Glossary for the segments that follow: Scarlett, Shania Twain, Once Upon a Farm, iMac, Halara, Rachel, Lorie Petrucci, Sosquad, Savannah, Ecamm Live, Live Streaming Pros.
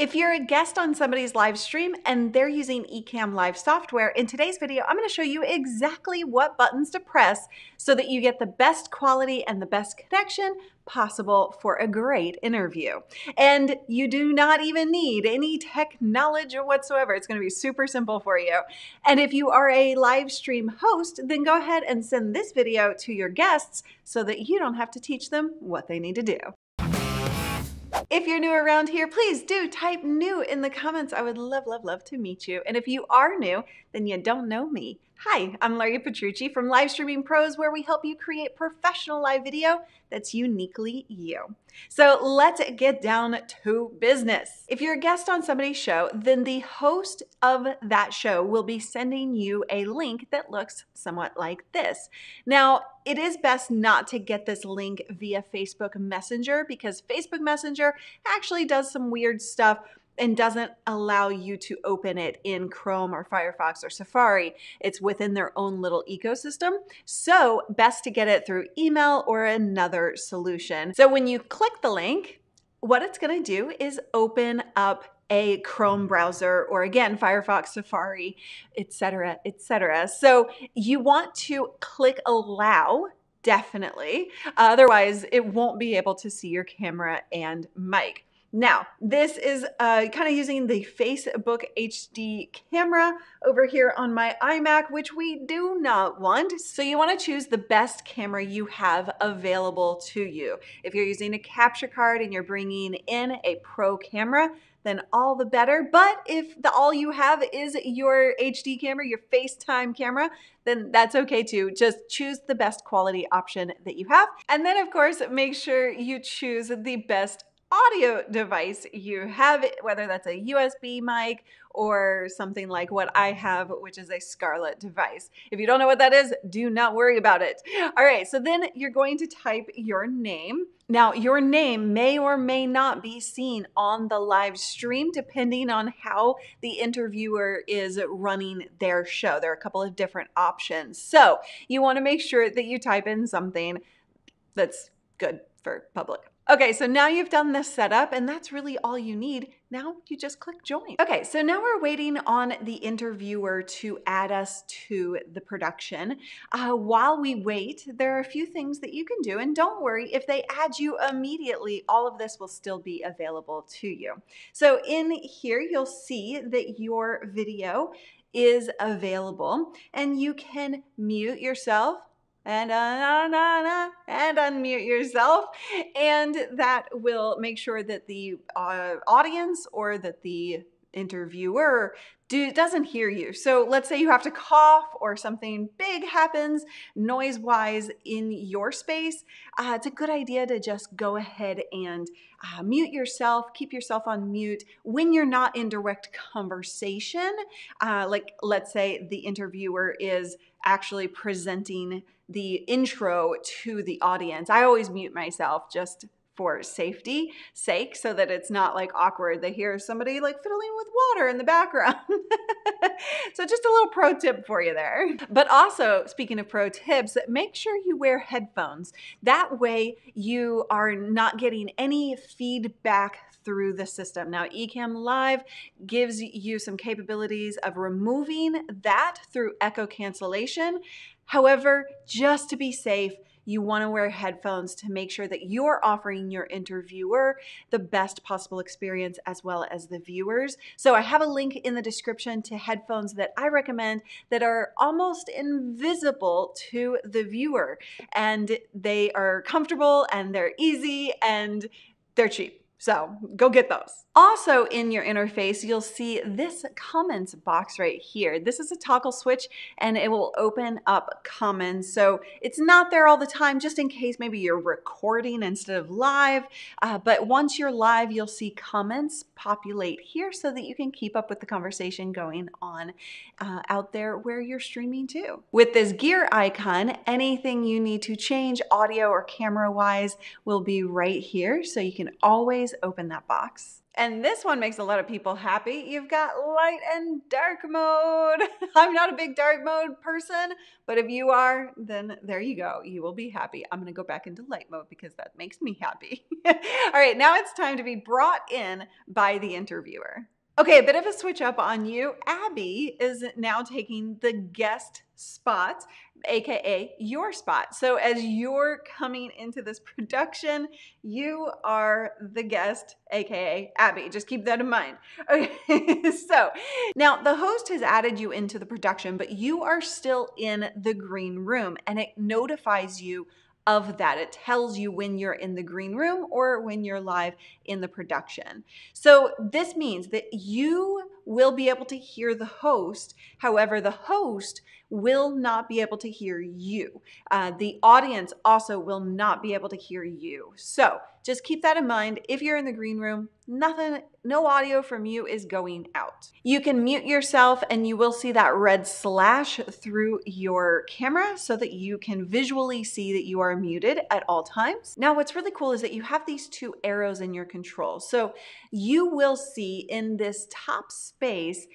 If you're a guest on somebody's live stream and they're using Ecamm Live software, in today's video, I'm going to show you exactly what buttons to press so that you get the best quality and the best connection possible for a great interview. And you do not even need any tech knowledge whatsoever. It's going to be super simple for you. And if you are a live stream host, then go ahead and send this video to your guests so that you don't have to teach them what they need to do. If you're new around here, please do type new in the comments. I would love, love, love to meet you. And if you are new, then you don't know me. Hi, I'm Lorie Petrucci from Live Streaming Pros, where we help you create professional live video that's uniquely you. So let's get down to business. If you're a guest on somebody's show, then the host of that show will be sending you a link that looks somewhat like this. Now, it is best not to get this link via Facebook Messenger because Facebook Messenger actually does some weird stuff and doesn't allow you to open it in Chrome or Firefox or Safari. It's within their own little ecosystem. So best to get it through email or another solution. So when you click the link, what it's gonna do is open up a Chrome browser or again, Firefox, Safari, et cetera, et cetera. So you want to click allow, definitely. Otherwise, it won't be able to see your camera and mic. Now, this is kind of using the Facebook HD camera over here on my iMac, which we do not want. So you want to choose the best camera you have available to you. If you're using a capture card and you're bringing in a pro camera, then all the better. But if all you have is your HD camera, your FaceTime camera, then that's okay too. Just choose the best quality option that you have. And then of course, make sure you choose the best audio device you have, whether that's a USB mic or something like what I have, which is a Scarlett device. If you don't know what that is, do not worry about it. All right, so then you're going to type your name. Now, your name may or may not be seen on the live stream, depending on how the interviewer is running their show. There are a couple of different options. So you want to make sure that you type in something that's good for public. Okay, so now you've done this setup and that's really all you need. Now you just click join. Okay, so now we're waiting on the interviewer to add us to the production. While we wait, there are a few things that you can do, and don't worry, if they add you immediately, all of this will still be available to you. So in here, you'll see that your video is available and you can mute yourself and unmute yourself, and that will make sure that the audience or that the interviewer doesn't hear you. So let's say you have to cough or something big happens noise-wise in your space. It's a good idea to just go ahead and mute yourself, keep yourself on mute when you're not in direct conversation. Like let's say the interviewer is actually presenting the intro to the audience. I always mute myself just for safety's sake, so that it's not like awkward. They hear somebody like fiddling with water in the background. So just a little pro tip for you there. But also, speaking of pro tips, make sure you wear headphones. That way you are not getting any feedback through the system. Now, Ecamm Live gives you some capabilities of removing that through echo cancellation. However, just to be safe, you want to wear headphones to make sure that you're offering your interviewer the best possible experience as well as the viewers. So I have a link in the description to headphones that I recommend that are almost invisible to the viewer, and they are comfortable and they're easy and they're cheap. So go get those. Also in your interface, you'll see this comments box right here. This is a toggle switch and it will open up comments. So it's not there all the time, just in case maybe you're recording instead of live. But once you're live, you'll see comments populate here so that you can keep up with the conversation going on out there where you're streaming too. With this gear icon, anything you need to change audio or camera wise will be right here. So you can always always open that box. And this one makes a lot of people happy. You've got light and dark mode. I'm not a big dark mode person, but if you are, then there you go. You will be happy. I'm gonna go back into light mode because that makes me happy. All right, now it's time to be brought in by the interviewer. Okay, a bit of a switch up on you. Abby is now taking the guest spot, AKA your spot. So as you're coming into this production, you are the guest, AKA Abby. Just keep that in mind. Okay, so now the host has added you into the production, but you are still in the green room and it notifies you of that. It tells you when you're in the green room or when you're live in the production. So this means that you will be able to hear the host. However, the host will not be able to hear you. The audience also will not be able to hear you. So just keep that in mind. If you're in the green room, nothing, no audio from you is going out. You can mute yourself and you will see that red slash through your camera so that you can visually see that you are muted at all times. Now, what's really cool is that you have these two arrows in your control. So you will see in this top space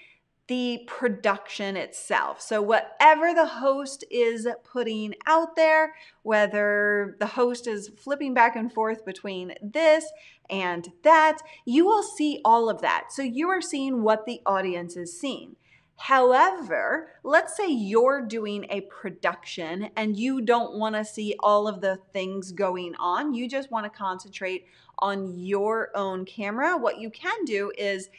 the production itself. So whatever the host is putting out there, whether the host is flipping back and forth between this and that, you will see all of that. So you are seeing what the audience is seeing. However, let's say you're doing a production and you don't want to see all of the things going on. You just want to concentrate on your own camera. What you can do is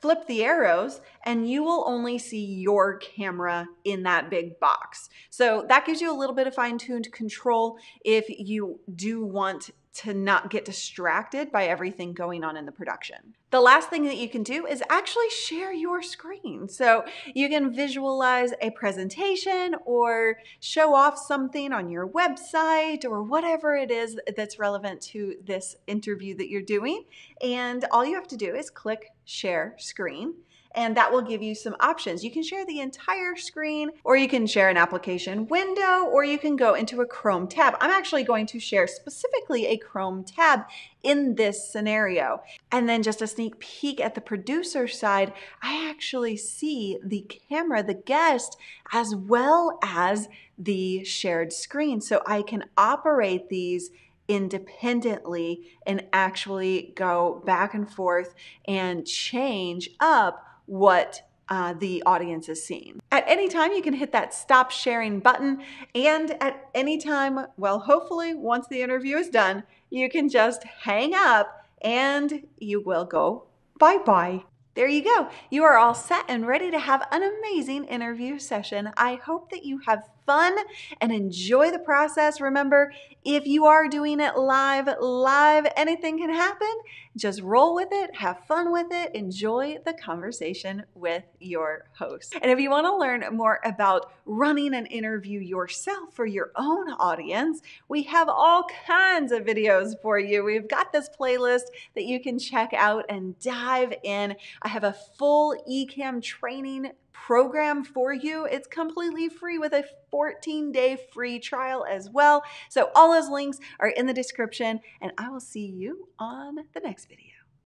flip the arrows and you will only see your camera in that big box. So that gives you a little bit of fine-tuned control if you do want to not get distracted by everything going on in the production. The last thing that you can do is actually share your screen. So you can visualize a presentation or show off something on your website or whatever it is that's relevant to this interview that you're doing. And all you have to do is click share screen. And that will give you some options. You can share the entire screen, or you can share an application window, or you can go into a Chrome tab. I'm actually going to share specifically a Chrome tab in this scenario. And then just a sneak peek at the producer side, I actually see the camera, the guest, as well as the shared screen. So I can operate these independently and actually go back and forth and change up what the audience is seeing. At any time, you can hit that stop sharing button, and at any time, well, hopefully once the interview is done, you can just hang up and you will go bye-bye. There you go. You are all set and ready to have an amazing interview session. I hope that you have fun and enjoy the process. Remember, if you are doing it live, anything can happen. Just roll with it, have fun with it, enjoy the conversation with your host. And if you want to learn more about running an interview yourself for your own audience, we have all kinds of videos for you. We've got this playlist that you can check out and dive in. I have a full Ecamm training program for you. It's completely free with a 14-day free trial as well. So all those links are in the description, and I will see you on the next video.